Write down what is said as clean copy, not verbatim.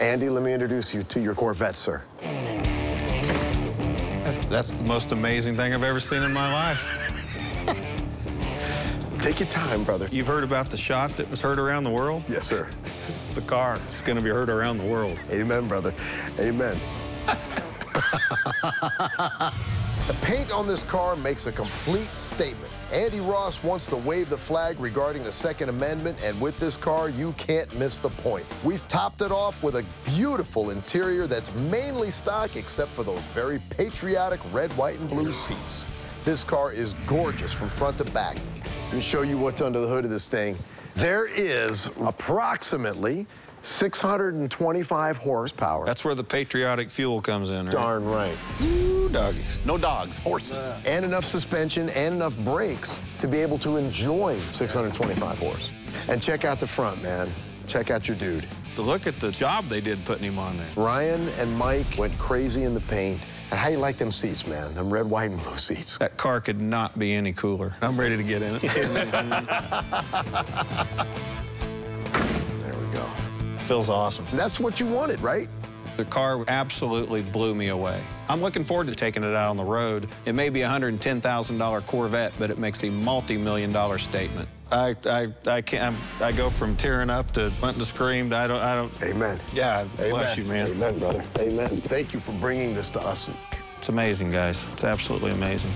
Andy, let me introduce you to your Corvette, sir. That's the most amazing thing I've ever seen in my life. Take your time, brother. You've heard about the shot that was heard around the world? Yes, sir. This is the car. It's going to be heard around the world. Amen, brother. Amen. The paint on this car makes a complete statement. Andy Ross wants to wave the flag regarding the Second Amendment, and with this car, you can't miss the point. We've topped it off with a beautiful interior that's mainly stock except for those very patriotic red, white, and blue seats. This car is gorgeous from front to back. Let me show you what's under the hood of this thing. There is approximately 625 horsepower. That's where the patriotic fuel comes in, right? Darn right. Ooh, doggies. No dogs, horses. And enough suspension and enough brakes to be able to enjoy 625 horse. And check out the front, man. Check out your dude. Look at the job they did putting him on there. Ryan and Mike went crazy in the paint. And how you like them seats, man? Them red, white, and blue seats. That car could not be any cooler. I'm ready to get in it. There we go. Feels awesome. And that's what you wanted, right? The car absolutely blew me away. I'm looking forward to taking it out on the road. It may be a $110,000 Corvette, but it makes a multi-million-dollar statement. I go from tearing up to wanting to scream. I don't. Amen. Yeah, amen. Bless you, man. Amen, brother. Amen. Thank you for bringing this to us. It's amazing, guys. It's absolutely amazing.